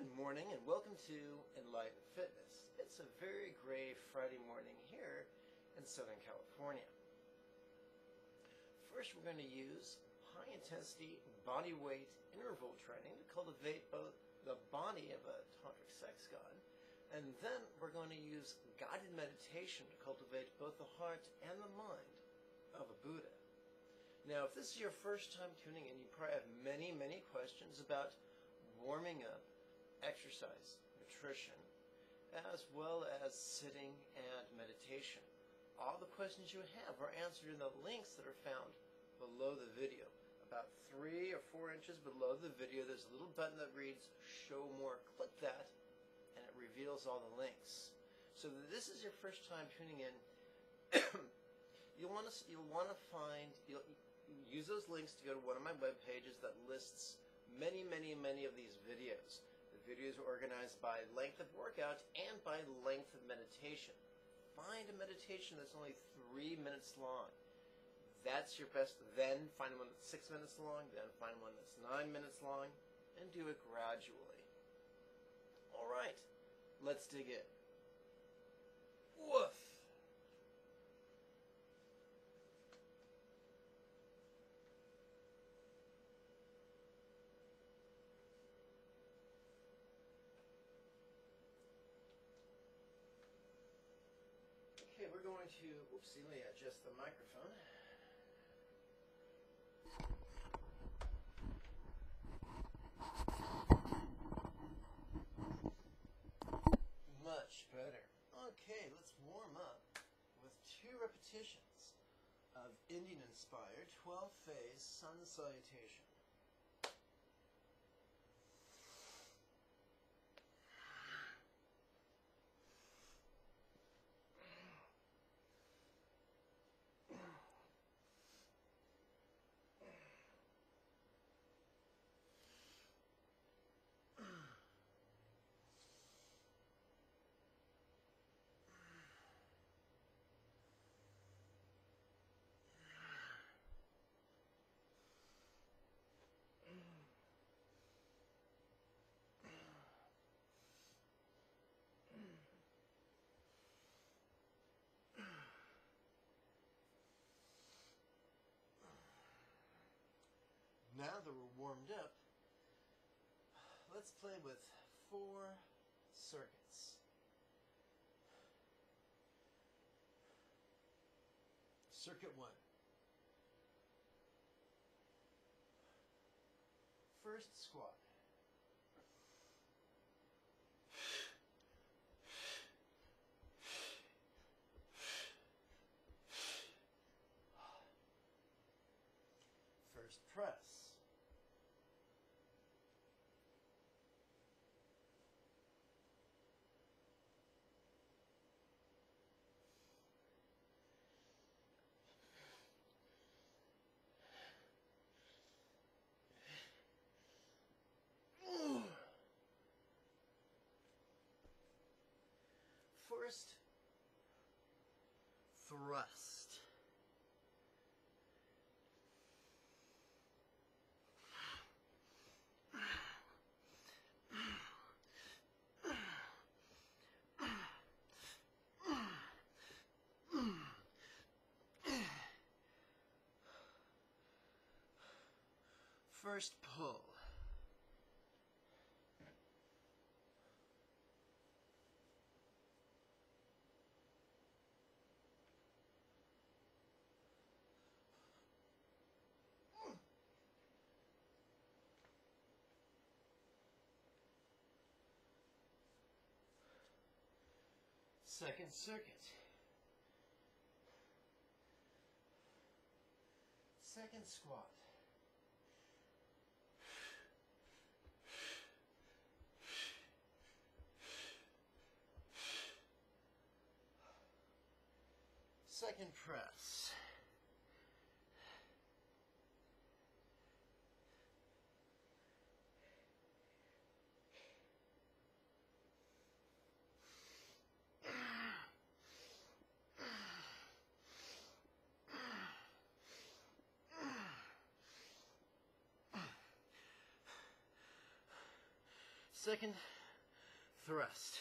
Good morning and welcome to Enlightened Fitness. It's a very gray Friday morning here in Southern California. First, we're going to use high-intensity body weight interval training to cultivate both the body of a tantric sex god, and then we're going to use guided meditation to cultivate both the heart and the mind of a Buddha. Now, if this is your first time tuning in, you probably have many, many questions about warming up, exercise, nutrition, as well as sitting and meditation. All the questions you have are answered in the links that are found below the video. About 3 or 4 inches below the video, there's a little button that reads Show More. Click that, and it reveals all the links. So if this is your first time tuning in, you'll use those links to go to one of my web pages that lists many of these videos. The videos are organized by length of workout and by length of meditation. Find a meditation that's only 3 minutes long. That's your best. Then find one that's 6 minutes long, then find one that's 9 minutes long, and do it gradually. All right, let's dig in. Woof! Okay, we're going to, oopsie, let me adjust the microphone. Much better. Okay, let's warm up with 2 repetitions of Indian Inspired 12 Phase Sun Salutation. Now that we're warmed up, let's play with 4 circuits. Circuit 1. First squat. First press. First thrust. First pull. Second circuit. Second squat. Second press. Second, thrust.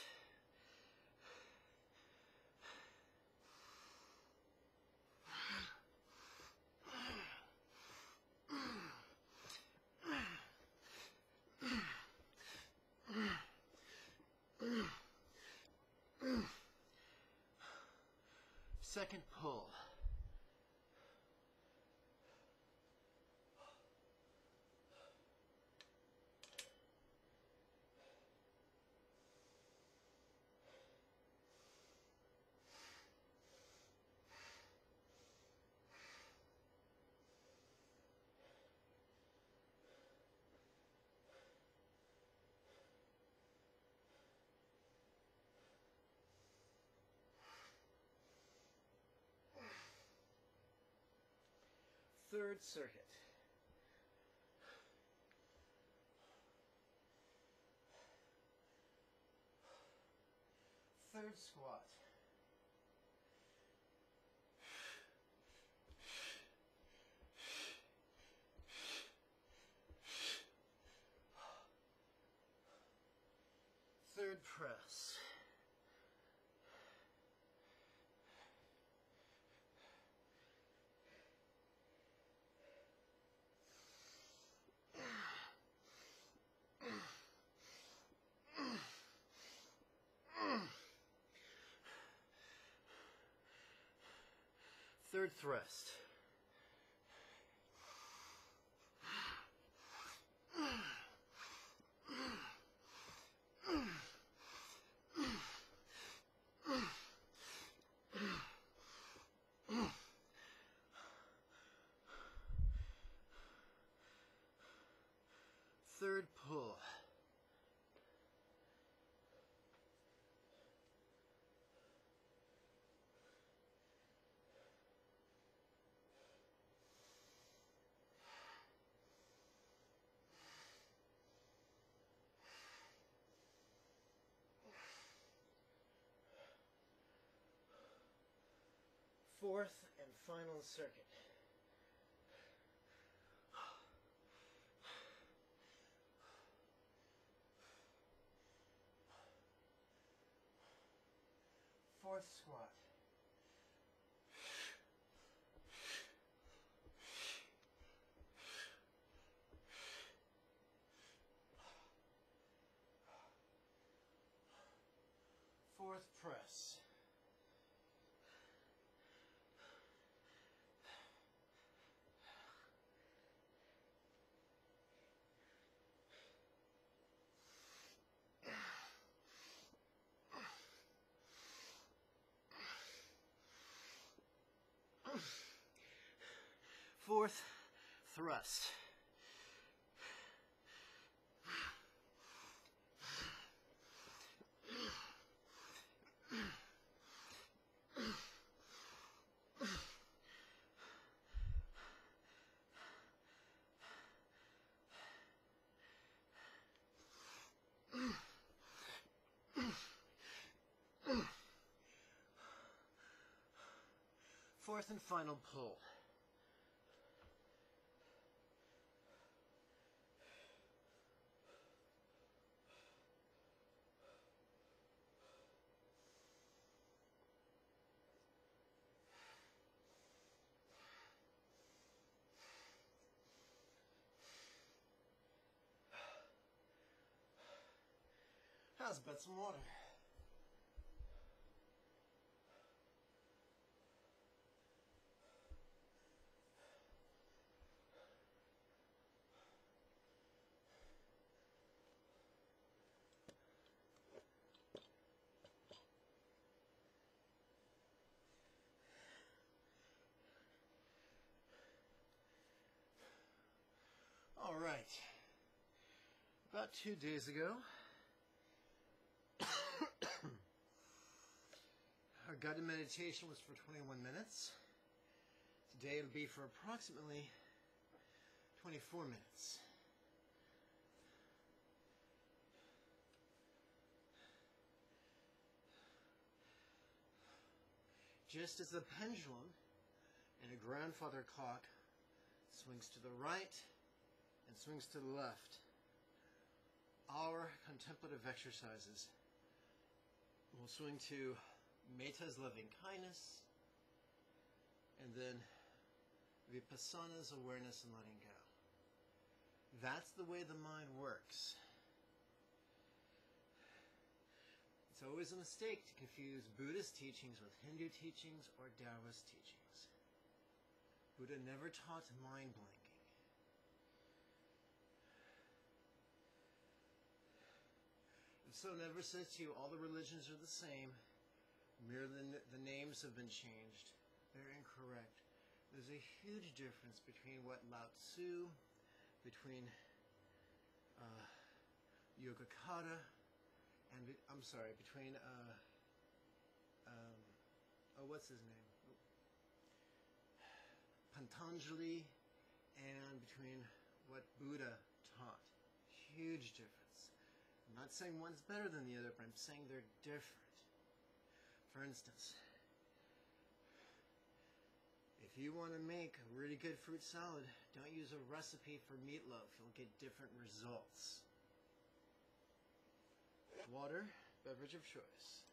Second pull. Third circuit. Third squat. Third press. Third thrust. Third pull. Fourth and final circuit. Fourth squat. Fourth press. Fourth thrust. Fourth and final pull. Let's bet some water. All right. About 2 days ago, our guided meditation was for 21 minutes. Today it'll be for approximately 24 minutes. Just as the pendulum in a grandfather clock swings to the right and swings to the left, our 4-hour contemplative exercises. We'll swing to Metta's loving kindness, and then Vipassana's awareness and letting go. That's the way the mind works. It's always a mistake to confuse Buddhist teachings with Hindu teachings or Taoist teachings. Buddha never taught mind blanking. If so, never says to you, all the religions are the same, merely the names have been changed. They're incorrect. There's a huge difference between what Lao Tzu, between Yoga Kata, and Pantanjali, and between what Buddha taught. Huge difference. I'm not saying one's better than the other, but I'm saying they're different. For instance, if you want to make a really good fruit salad, don't use a recipe for meatloaf. You'll get different results. Water, beverage of choice.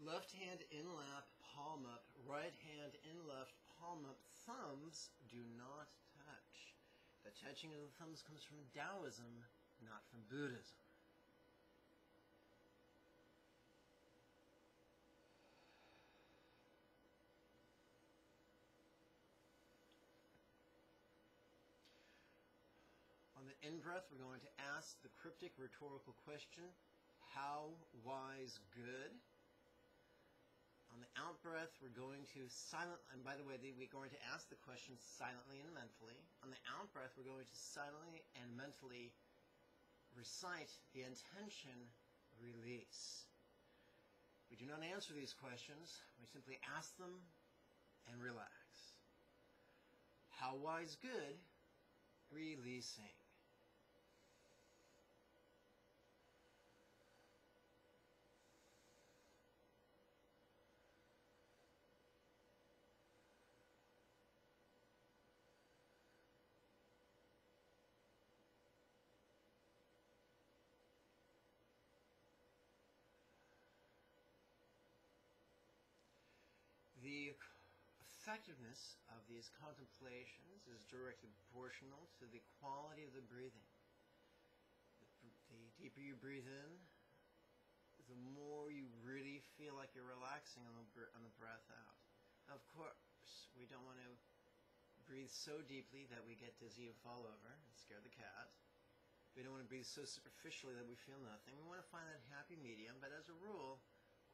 Left hand in lap, palm up. Right hand in left, palm up. Thumbs do not touch. The touching of the thumbs comes from Taoism, not from Buddhism. On the in-breath, we're going to ask the cryptic rhetorical question, how wise good? On the out-breath, we're going to silently, and by the way, we're going to ask the question silently and mentally. On the out-breath, we're going to silently and mentally recite the intention, release. We do not answer these questions. We simply ask them and relax. How wise good? Releasing. The effectiveness of these contemplations is directly proportional to the quality of the breathing. The deeper you breathe in, the more you really feel like you're relaxing on the breath out. Now, of course, we don't want to breathe so deeply that we get dizzy and fall over and scare the cat. We don't want to breathe so superficially that we feel nothing. We want to find that happy medium, but as a rule,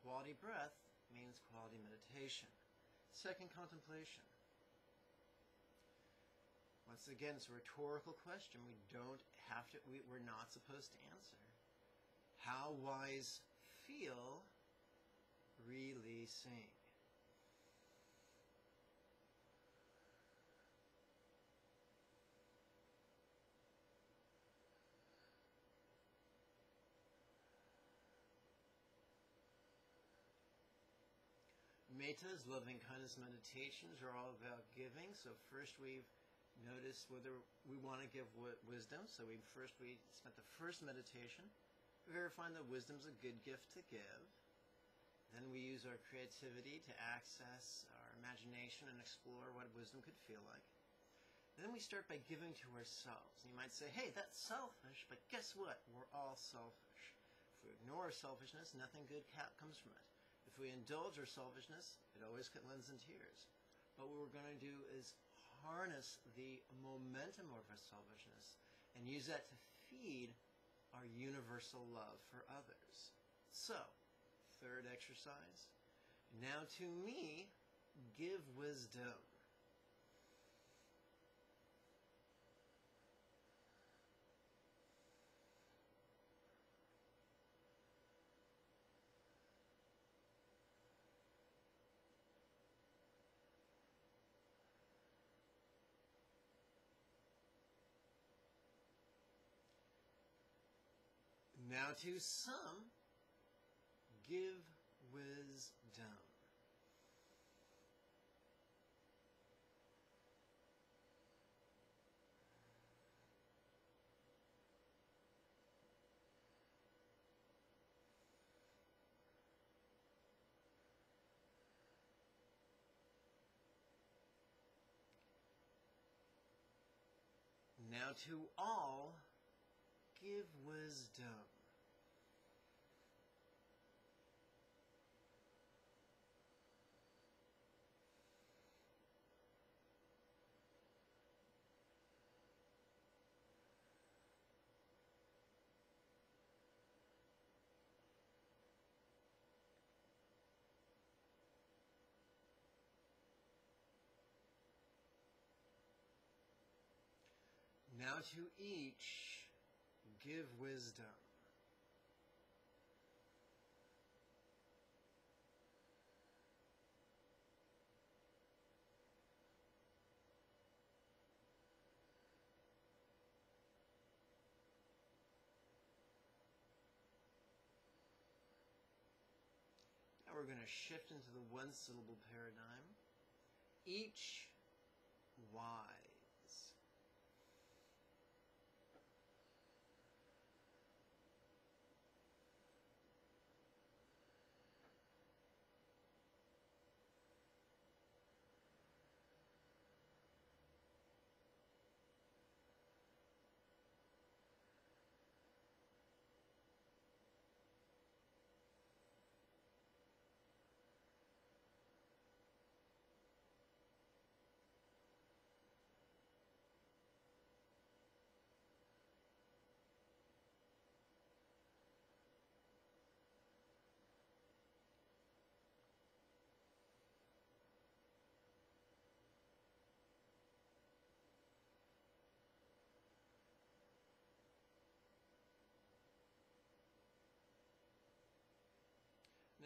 quality breath means quality meditation. Second contemplation. Once again, it's a rhetorical question. We don't have to, we're not supposed to answer. How wise feel? Releasing. Metta's loving kindness meditations are all about giving. So first we've noticed whether we want to give wisdom. So we spent the first meditation verifying that wisdom's a good gift to give. Then we use our creativity to access our imagination and explore what wisdom could feel like. Then we start by giving to ourselves. And you might say, hey, that's selfish, but guess what? We're all selfish. If we ignore our selfishness, nothing good comes from it. If we indulge our selfishness, it always lends in tears. But what we're going to do is harness the momentum of our selfishness and use that to feed our universal love for others. So, third exercise. Now to me, give wisdom. Now to some, give wisdom. Now to all, give wisdom. Now to each, give wisdom. Now we're going to shift into the one-syllable paradigm. Each, wise.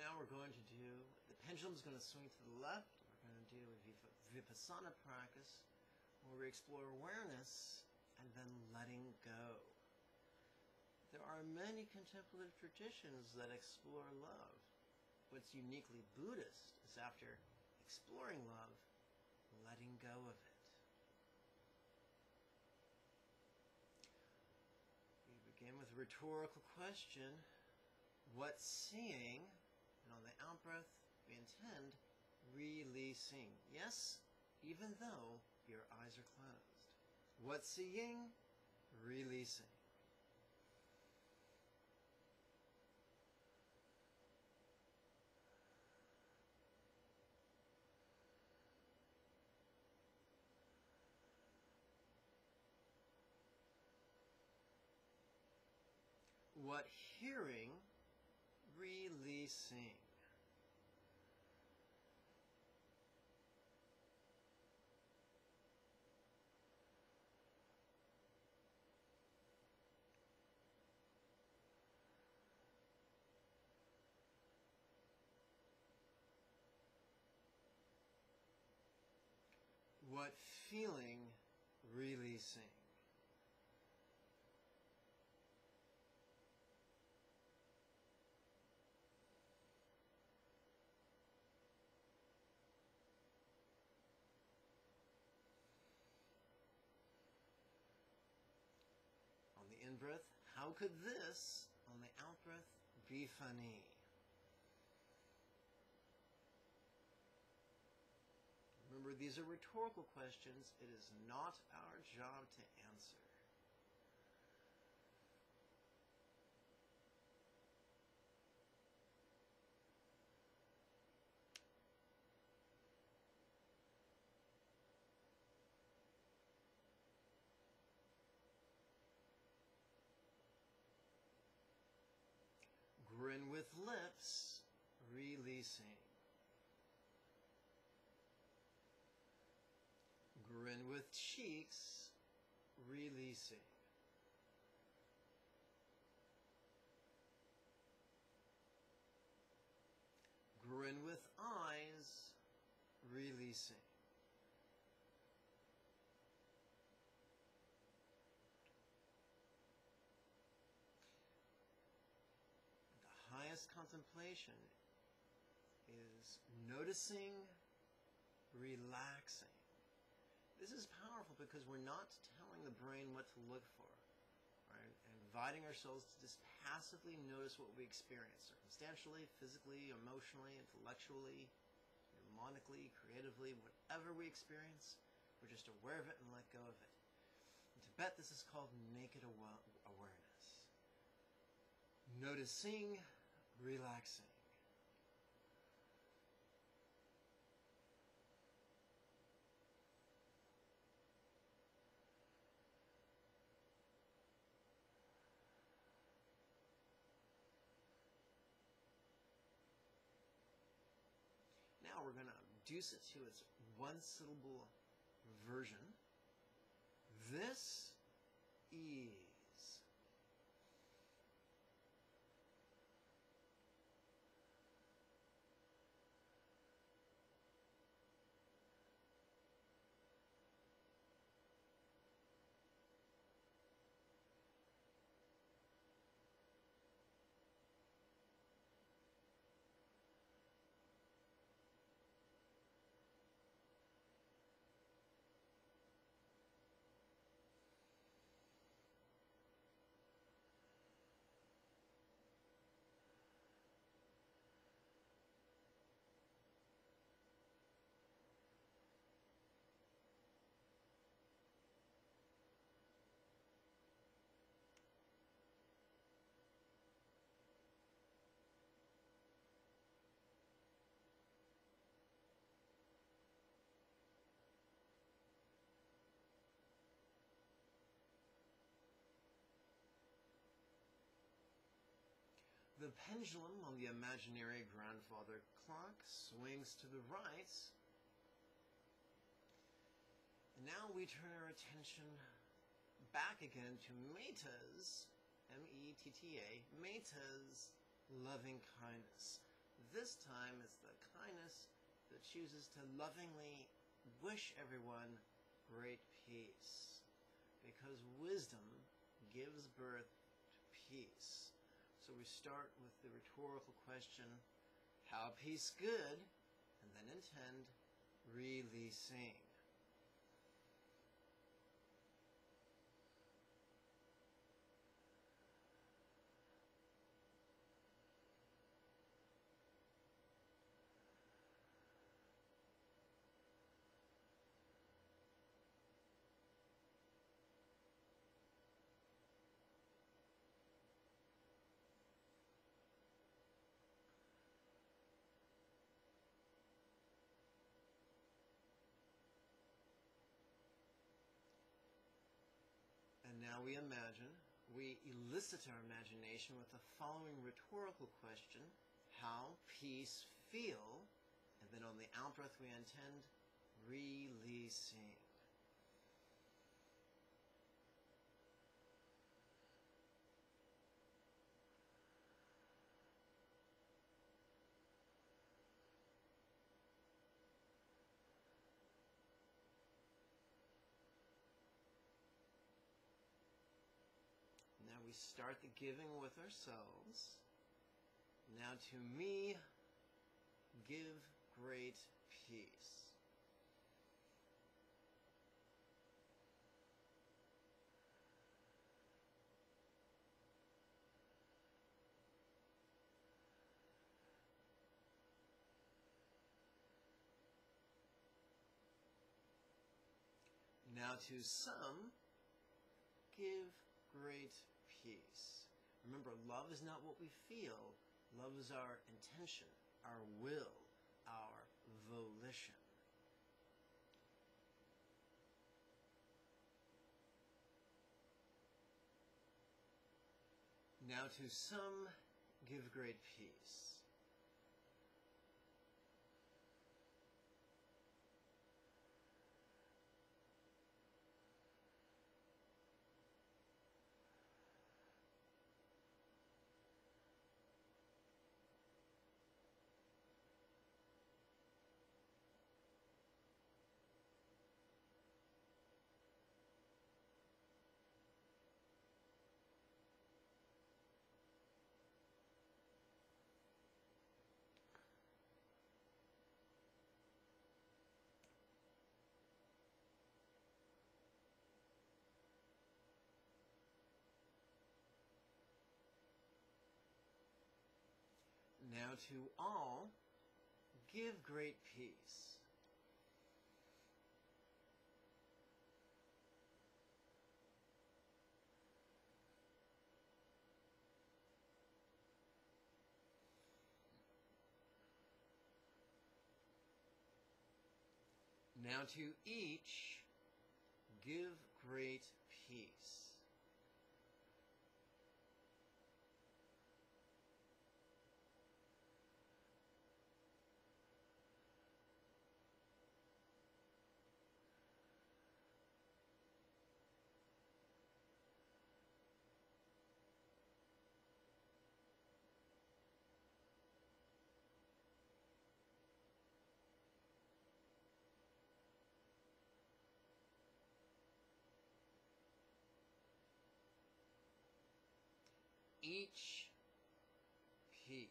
Now we're going to do, the pendulum's going to swing to the left. We're going to do a vipassana practice where we explore awareness and then letting go. There are many contemplative traditions that explore love. What's uniquely Buddhist is after exploring love, letting go of it. We begin with a rhetorical question. What's seeing? And on the out-breath, we intend releasing. Yes, even though your eyes are closed. What's seeing? Releasing. What hearing? Releasing. What feeling? Releasing. On the in-breath, how could this, on the out-breath, be funny? Remember, these are rhetorical questions. It is not our job to answer. Grin with lips, releasing. Grin with cheeks, releasing. Grin with eyes, releasing. Highest contemplation is noticing, relaxing. This is powerful because we're not telling the brain what to look for, right? And inviting ourselves to just passively notice what we experience, circumstantially, physically, emotionally, intellectually, mnemonically, creatively, whatever we experience, we're just aware of it and let go of it. In Tibet, this is called naked awareness. Noticing, relaxing. Now we're going to reduce it to its one-syllable version. This is. The pendulum on the imaginary grandfather clock swings to the right. And now we turn our attention back again to Metta's, M-E-T-T-A, Metta's loving kindness. This time it's the kindness that chooses to lovingly wish everyone great peace. Because wisdom gives birth to peace. So we start with the rhetorical question, how peace good, and then intend releasing. And now we imagine, we elicit our imagination with the following rhetorical question, how peace feel, and then on the out-breath we intend releasing. Now we start the giving with ourselves. Now to me, give great peace. Now to some, give great peace. Remember, love is not what we feel. Love is our intention, our will, our volition. Now to some, give great peace. now to all give great peace. Now to each give great peace. Each piece.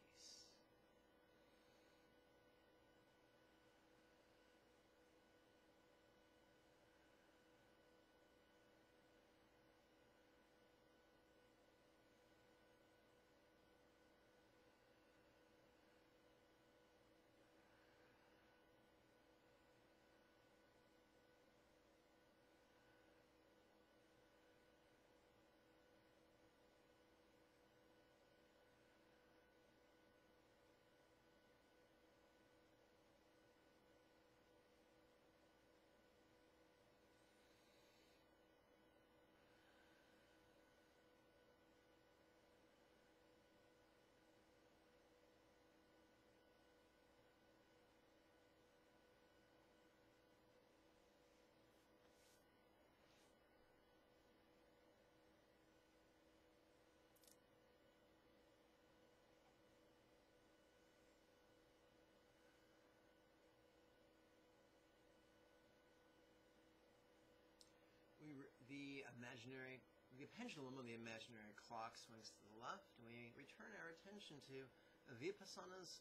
The pendulum of the imaginary clock swings to the left, and we return our attention to Vipassana's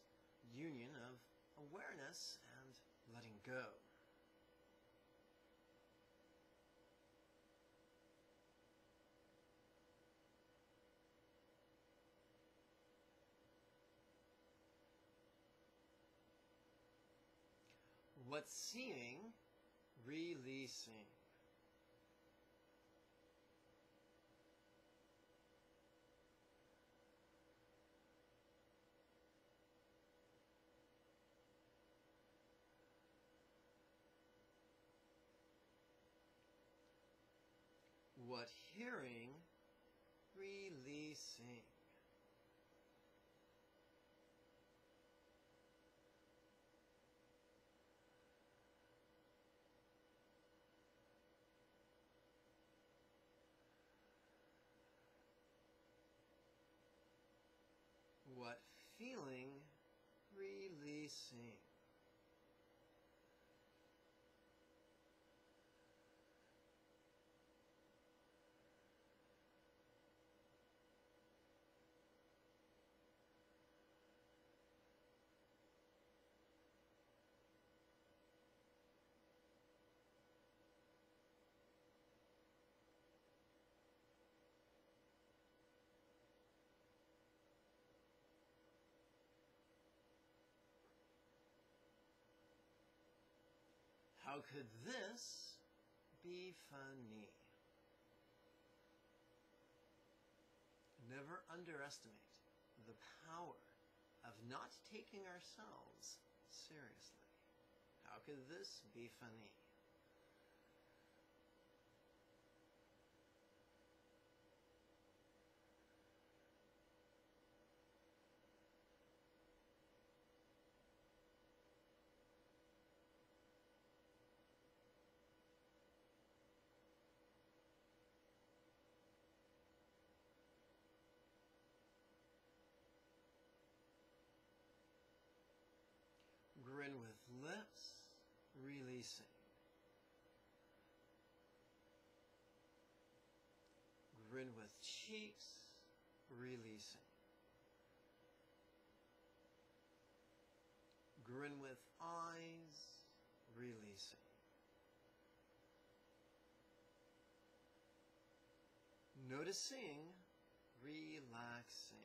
union of awareness and letting go. What's seeming, releasing. What hearing, releasing. What feeling, releasing. How could this be funny? Never underestimate the power of not taking ourselves seriously. How could this be funny? Grin with lips, releasing. Grin with cheeks, releasing. Grin with eyes, releasing. Noticing, relaxing.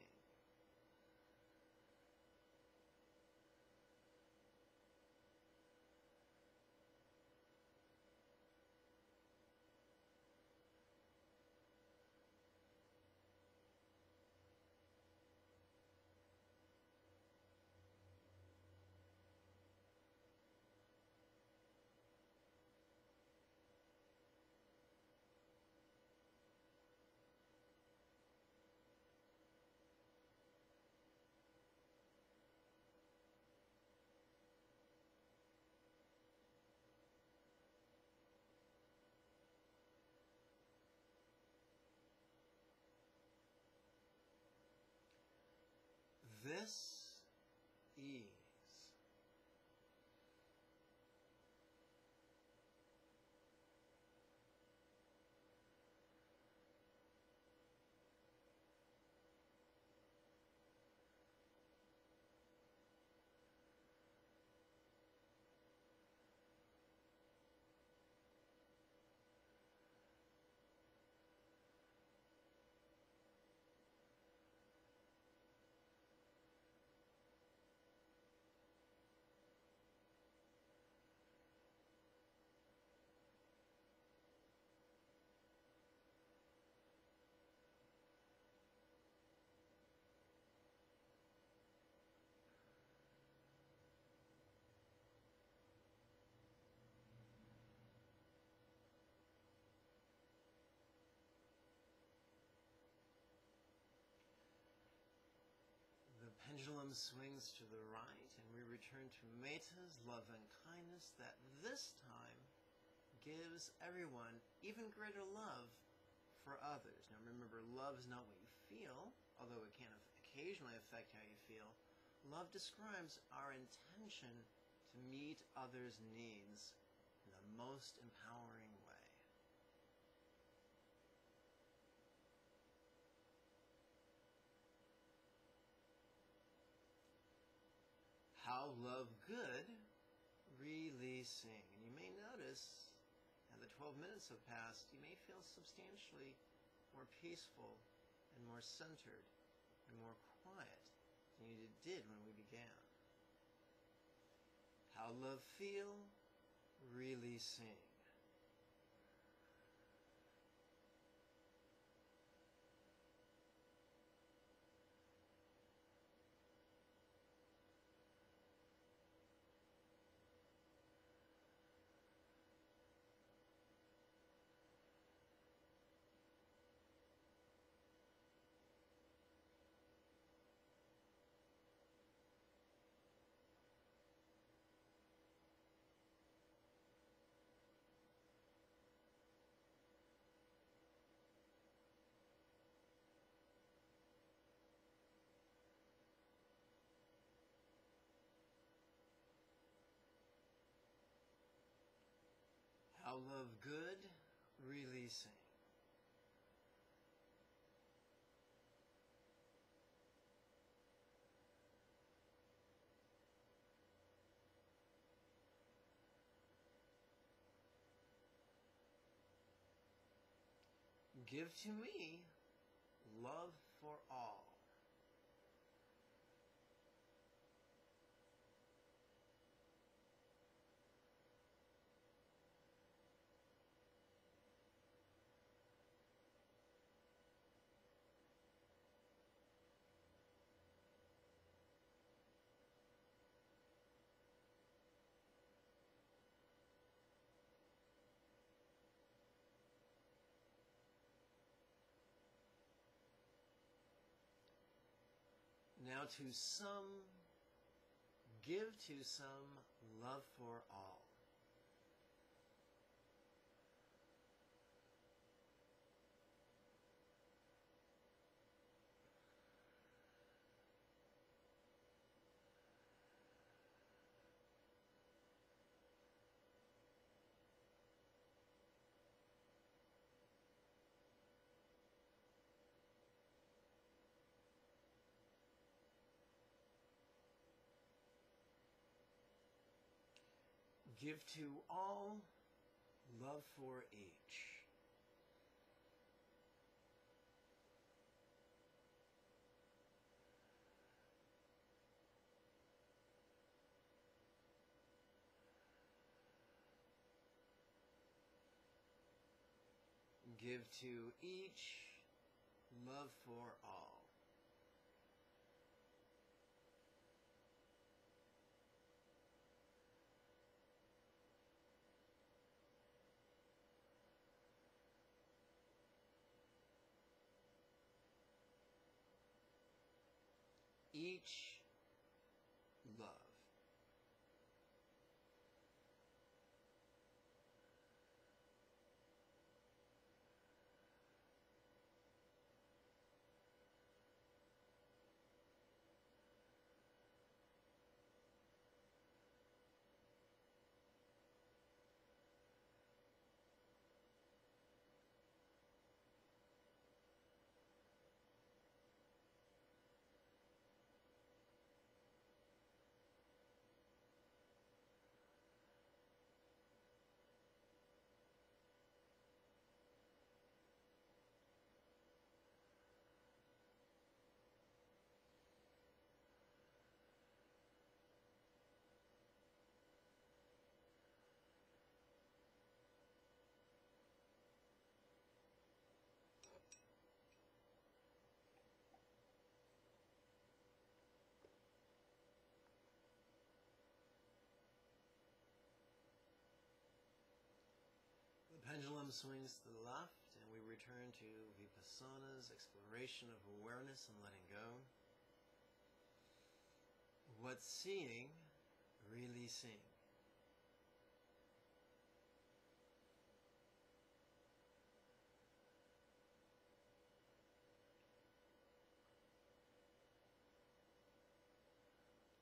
pendulum swings to the right, and we return to Metta's love and kindness that this time gives everyone even greater love for others. Now remember, love is not what you feel, although it can occasionally affect how you feel. Love describes our intention to meet others' needs in the most empowering way. How love good? Releasing. And you may notice, now the 12 minutes have passed, you may feel substantially more peaceful and more centered and more quiet than you did when we began. How love feel? Releasing. How love good? Releasing. Give to me love for all. Now to some, give to some love for all. Give to all, love for each. Give to each, love for all. Each love. The pendulum swings to the left, and we return to Vipassana's exploration of awareness and letting go. what's seeing, really seeing.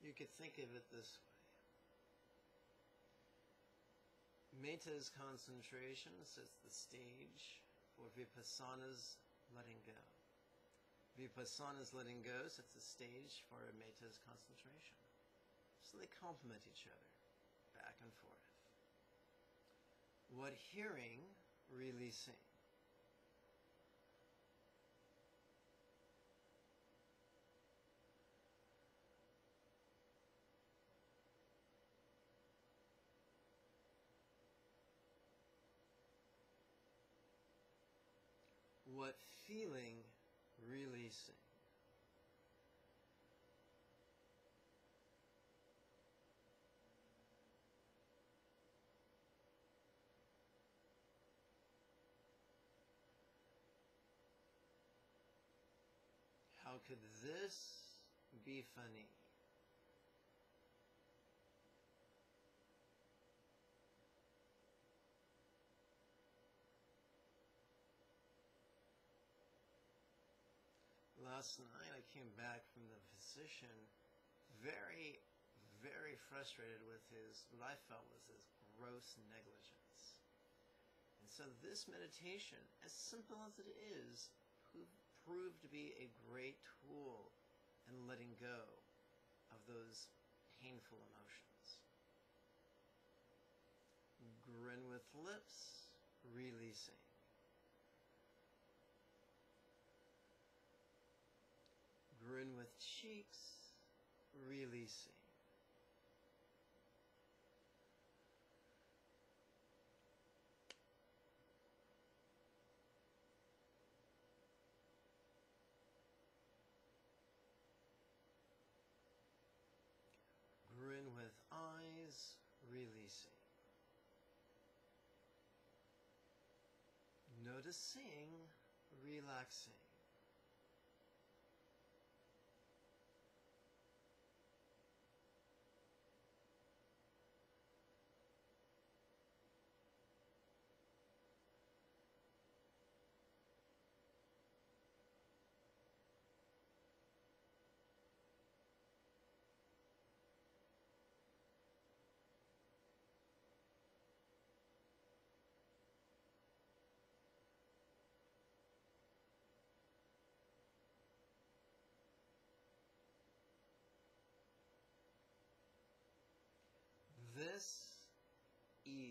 You could think of it this way. Metta's concentration sets the stage for vipassana's letting go. Vipassana's letting go sets the stage for metta's concentration. So they complement each other, back and forth. What hearing, releasing. What feeling, releasing. How could this be funny? Last night I came back from the physician very, very frustrated with his, what I felt was his gross negligence. And so this meditation, as simple as it is, proved to be a great tool in letting go of those painful emotions. Grin with lips, releasing. Grin with cheeks, releasing. Grin with eyes, releasing. Noticing, relaxing. This ease.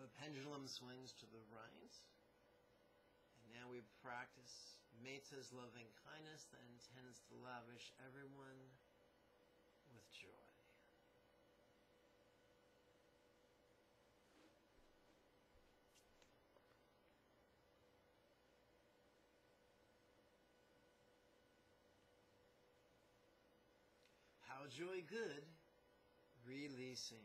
The pendulum swings to the right, and now we practice Metta's loving kindness that intends to lavish everyone with joy. How joy good, releasing.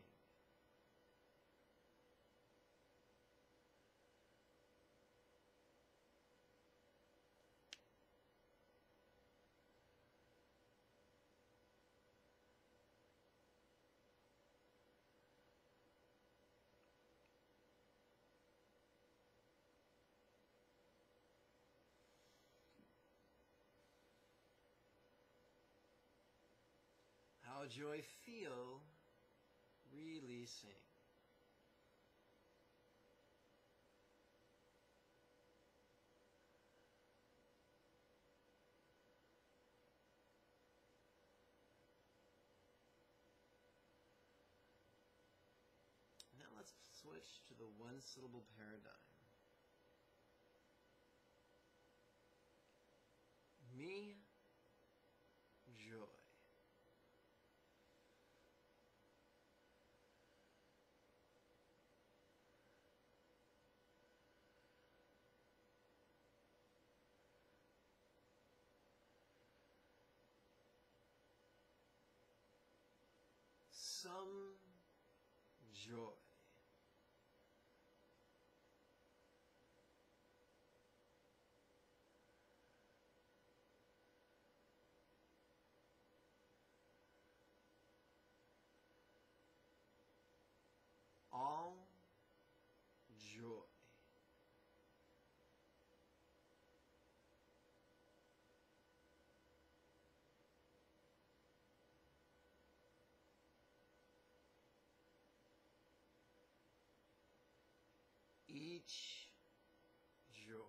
How joy feel, releasing. switch to the one-syllable paradigm. Me, joy. Some joy. All joy. Each joy.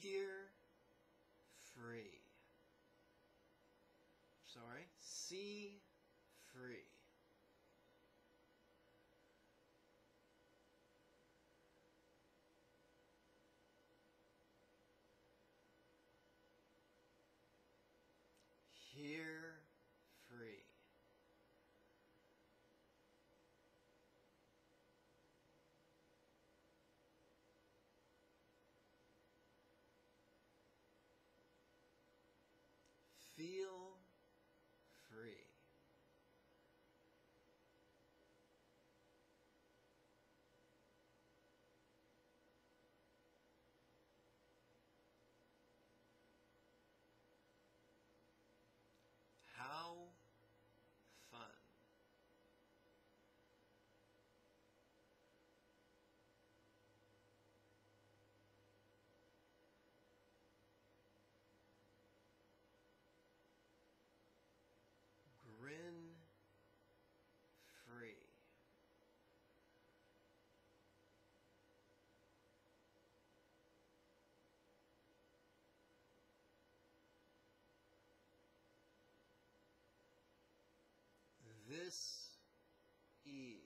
Here, free. Sorry, see, free. Here, free. Feel free. How fun. Grin free. This ease.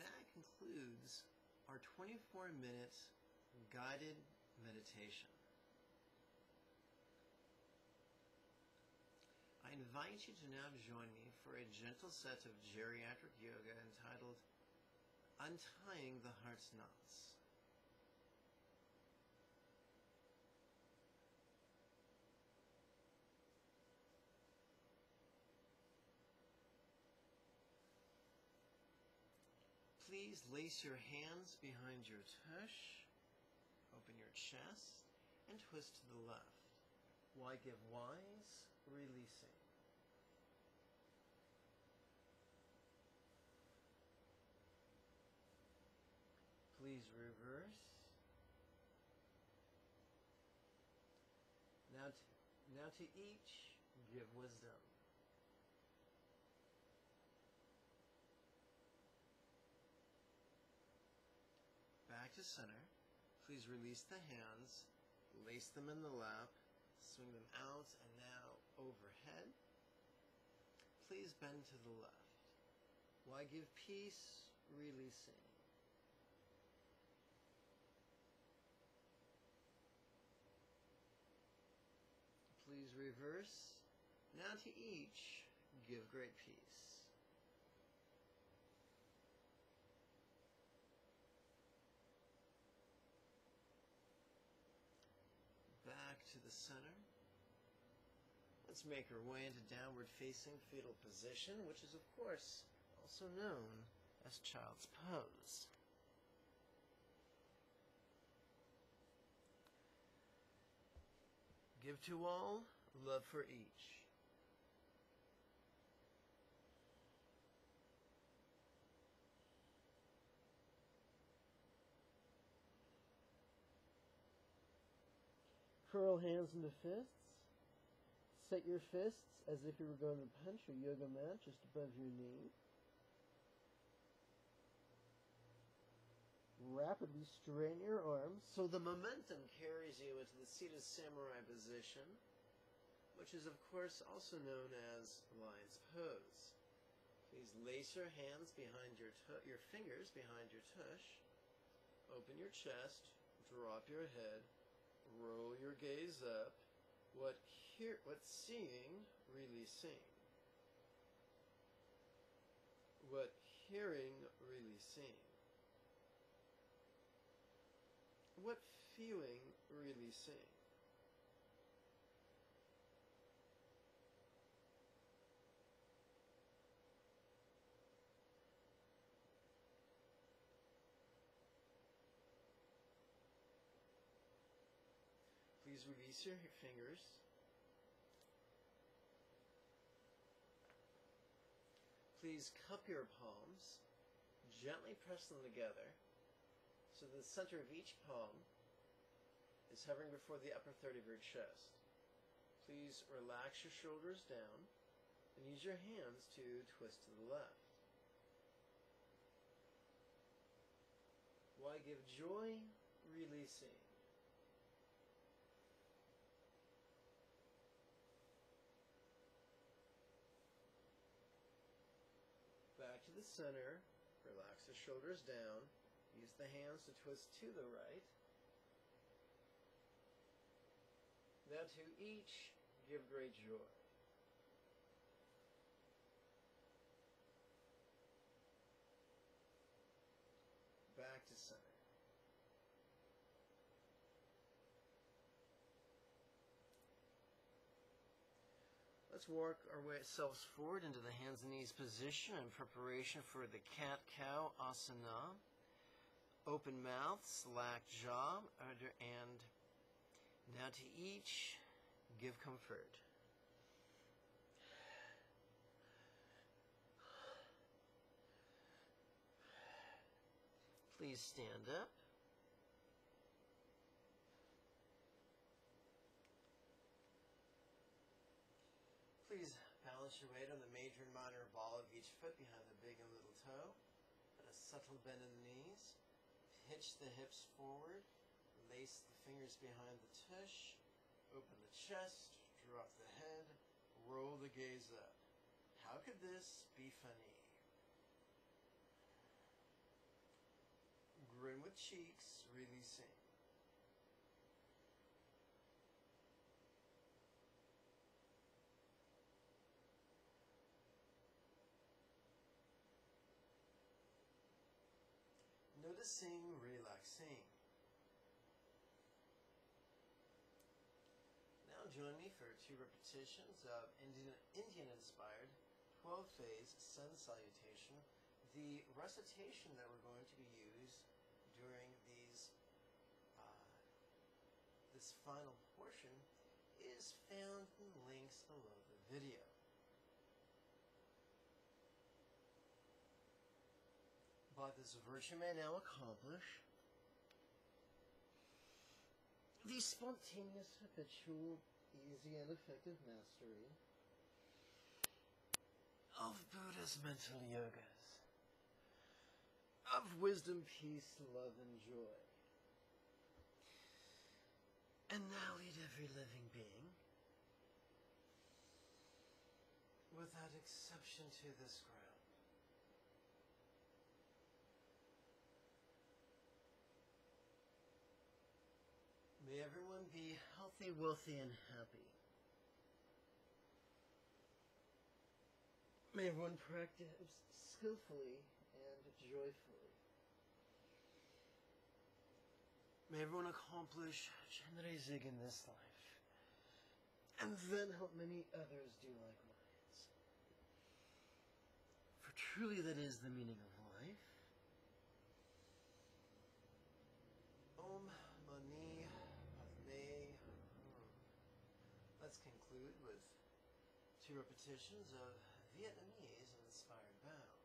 That concludes our 24-minute guided meditation. I invite you to now join me for a gentle set of geriatric yoga entitled Untying the Heart's Knots. please lace your hands behind your tush, open your chest, and twist to the left. Why give wise, releasing. Please reverse. Now to each, give wisdom. Back to center. Please release the hands, lace them in the lap, swing them out and now overhead. Please bend to the left. Why give peace, releasing. Please reverse. Now to each, give great peace. Back to the center. Let's make our way into downward facing fetal position, which is of course also known as child's pose. Give to all, love for each. Curl hands into fists. Set your fists as if you were going to punch your yoga mat just above your knee. Rapidly strain your arms so the momentum carries you into the seated samurai position, which is of course also known as lion's pose. Please lace your hands behind your fingers behind your tush. Open your chest, drop your head, roll your gaze up. What's seeing, releasing. What hearing, releasing. What feeling, releasing. Please release your fingers. Please cup your palms, gently press them together so the center of each palm is hovering before the upper third of your chest. Please relax your shoulders down and use your hands to twist to the left. Why give joy, releasing. Back to the center, relax the shoulders down, use the hands to twist to the right. Now to each, give great joy. Back to center. Let's work our way ourselves forward into the hands and knees position in preparation for the cat-cow asana. Open mouth, slack jaw, and now to each, give comfort. Please stand up. Please balance your weight on the major and minor ball of each foot behind the big and little toe. And a subtle bend in the knees. Hitch the hips forward. Lace the fingers behind the tush. Open the chest. Drop the head. Roll the gaze up. How could this be funny? Grin with cheeks, releasing. Noticing, relaxing. Now join me for 2 repetitions of Indian Inspired 12 Phase Sun Salutation The recitation that we're going to use during these this final portion is found in links below the video. By this virtue may now accomplish the spontaneous, habitual, easy, and effective mastery of Buddha's mental yogas, of wisdom, peace, love, and joy. And now lead every living being, without exception, to this ground. May everyone be healthy, wealthy, and happy. May everyone practice skillfully and joyfully. May everyone accomplish Chenrezig in this life, and then help many others do likewise. For truly that is the meaning of life. Om Mani Padme Hum. Let's conclude with two repetitions of Vietnamese inspired bows.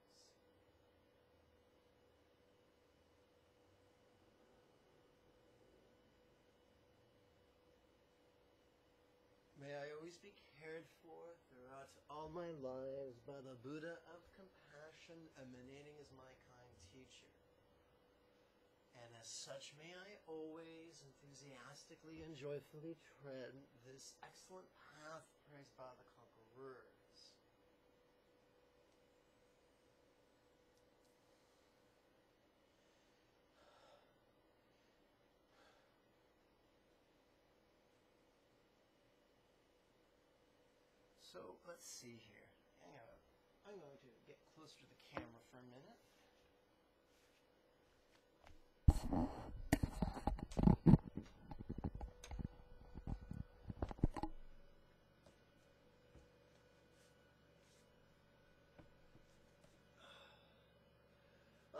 May I always be cared for throughout all my lives by the Buddha of compassion, emanating as my kind teacher. And as such, may I always enthusiastically and joyfully tread this excellent path praised by the conquerors. So, let's see here. Hang on. I'm going to get closer to the camera for a minute.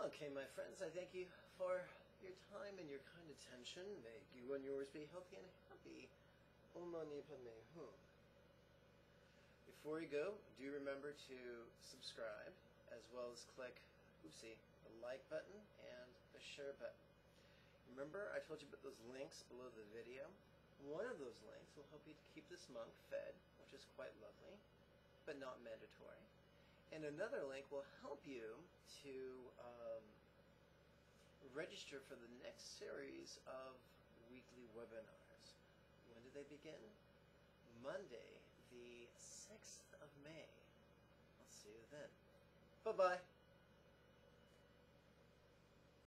Okay, my friends, I thank you for your time and your kind attention. May you and yours be healthy and happy. Om Mani Padme Hum. Before you go, do remember to subscribe, as well as click, oopsie, the like button and the share button. Remember, I told you about those links below the video. One of those links will help you to keep this monk fed, which is quite lovely, but not mandatory. And another link will help you to register for the next series of weekly webinars. When do they begin? Monday, the 6th of May. I'll see you then. Bye-bye.